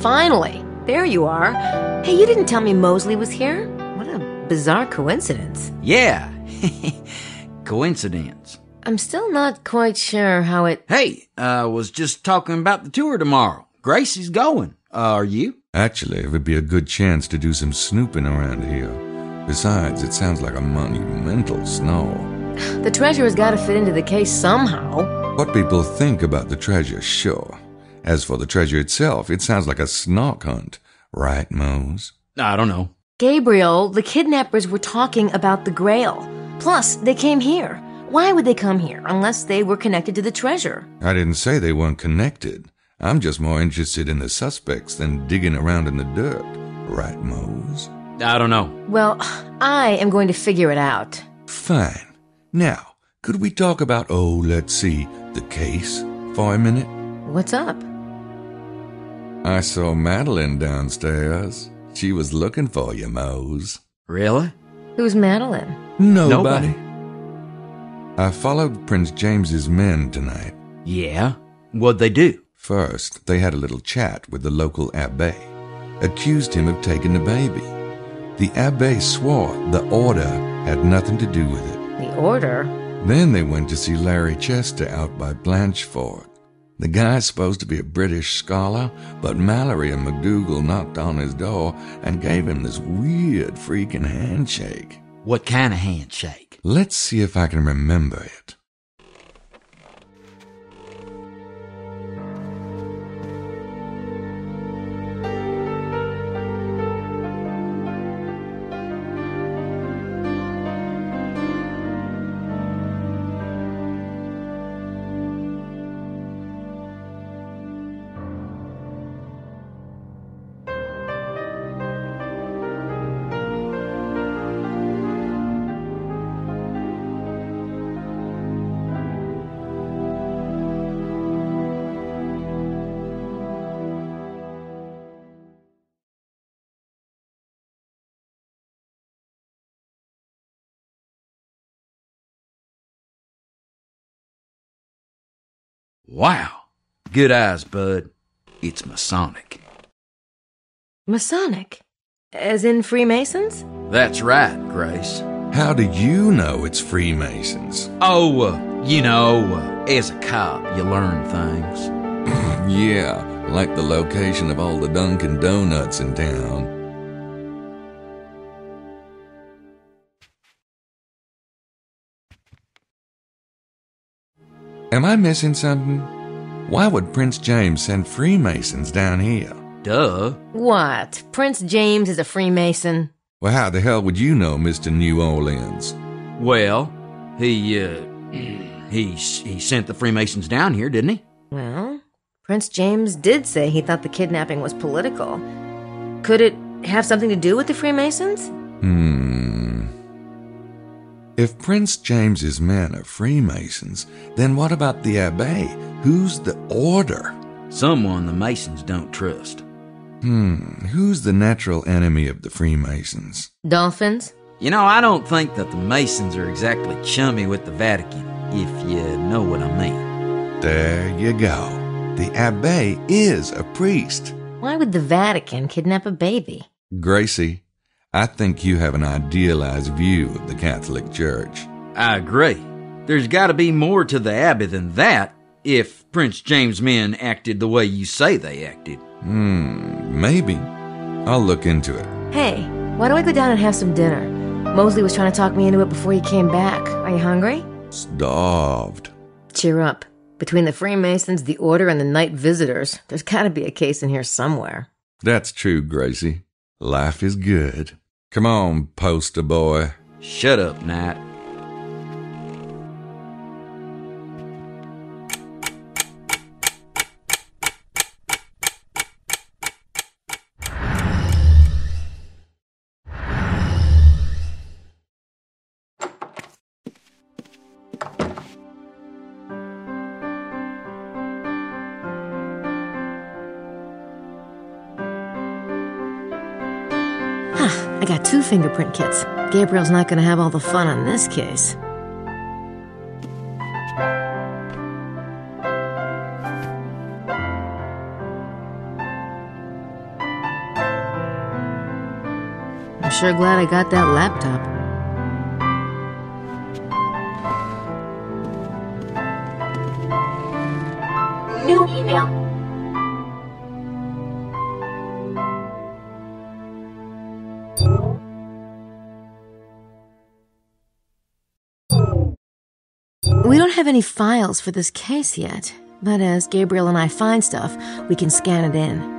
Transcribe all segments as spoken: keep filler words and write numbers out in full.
Finally! There you are. Hey, you didn't tell me Mosley was here. What a bizarre coincidence. Yeah. Coincidence. I'm still not quite sure how it... Hey, I uh, was just talking about the tour tomorrow. Gracie's going. Uh, are you? Actually, it would be a good chance to do some snooping around here. Besides, it sounds like a monumental snore. The treasure's got to fit into the case somehow. What people think about the treasure, sure. As for the treasure itself, it sounds like a snark hunt. Right, Mose? I don't know. Gabriel, the kidnappers were talking about the Grail. Plus, they came here. Why would they come here unless they were connected to the treasure? I didn't say they weren't connected. I'm just more interested in the suspects than digging around in the dirt. Right, Mose? I don't know. Well, I am going to figure it out. Fine. Now, could we talk about, oh, let's see, the case for a minute? What's up? I saw Madeline downstairs. She was looking for you, Mose. Really? Who's Madeline? Nobody. Nobody. I followed Prince James's men tonight. Yeah? What'd they do? First, they had a little chat with the local Abbé. Accused him of taking the baby. The Abbé swore the order had nothing to do with it. The order? Then they went to see Larry Chester out by Blanchefort. The guy's supposed to be a British scholar, but Mallory and McDougal knocked on his door and gave him this weird freaking handshake. What kind of handshake? Let's see if I can remember it. Wow. Good eyes, bud. It's Masonic. Masonic? As in Freemasons? That's right, Grace. How do you know it's Freemasons? Oh, uh, you know, uh, as a cop, you learn things. Yeah, like the location of all the Dunkin' Donuts in town. Am I missing something? Why would Prince James send Freemasons down here? Duh. What? Prince James is a Freemason? Well, how the hell would you know, Mister New Orleans? Well, he, uh, he, he sent the Freemasons down here, didn't he? Well, Prince James did say he thought the kidnapping was political. Could it have something to do with the Freemasons? Hmm. If Prince James's men are Freemasons, then what about the Abbé? Who's the order? Someone the Masons don't trust. Hmm, who's the natural enemy of the Freemasons? Dolphins? You know, I don't think that the Masons are exactly chummy with the Vatican, if you know what I mean. There you go. The Abbé is a priest. Why would the Vatican kidnap a baby? Gracie, I think you have an idealized view of the Catholic Church. I agree. There's got to be more to the Abbey than that if Prince James' men acted the way you say they acted. Hmm, maybe. I'll look into it. Hey, why don't we go down and have some dinner? Mosley was trying to talk me into it before he came back. Are you hungry? Starved. Cheer up. Between the Freemasons, the Order, and the Night Visitors, there's got to be a case in here somewhere. That's true, Gracie. Life is good. Come on, poster boy. Shut up, Knight. I got two fingerprint kits. Gabriel's not going to have all the fun on this case. I'm sure glad I got that laptop. New email. We don't have any files for this case yet, but as Gabriel and I find stuff, we can scan it in.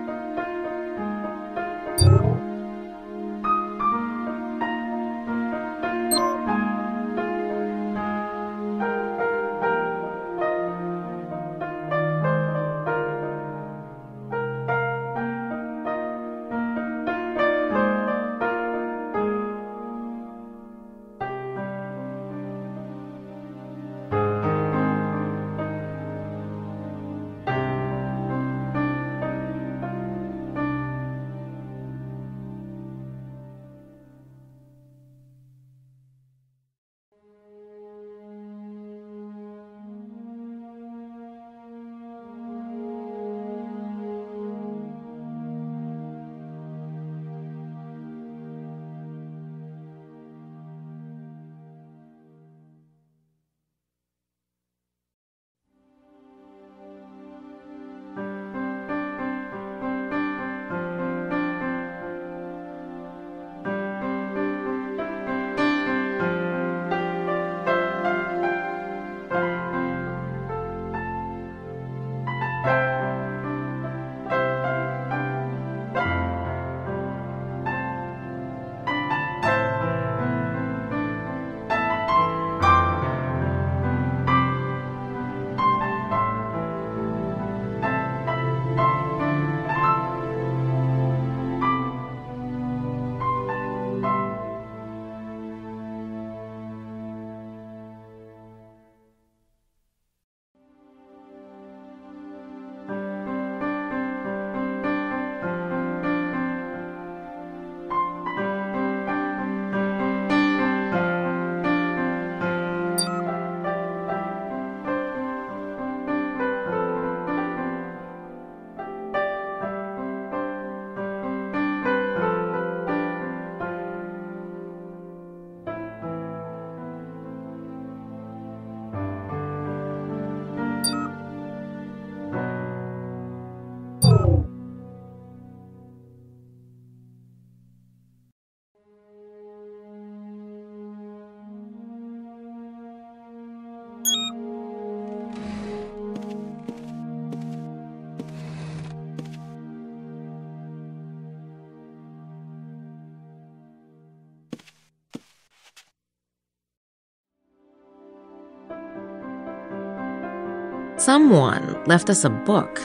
Someone left us a book.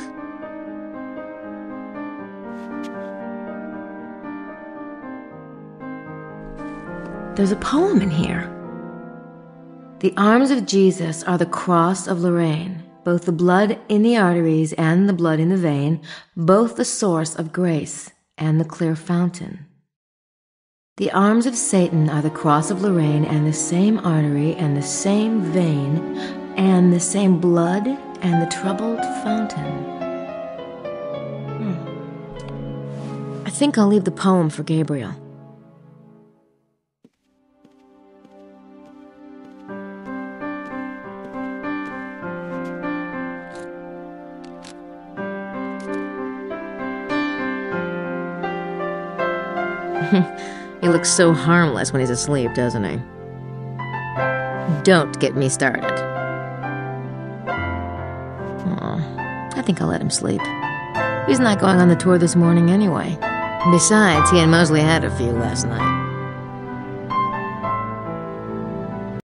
There's a poem in here. The arms of Jesus are the cross of Lorraine, both the blood in the arteries and the blood in the vein, both the source of grace and the clear fountain. The arms of Satan are the cross of Lorraine and the same artery and the same vein and the same blood and the troubled fountain. Hmm. I think I'll leave the poem for Gabriel. He looks so harmless when he's asleep, doesn't he? Don't get me started. Aw, I think I'll let him sleep. He's not going on the tour this morning anyway. Besides, he and Mosley had a few last night.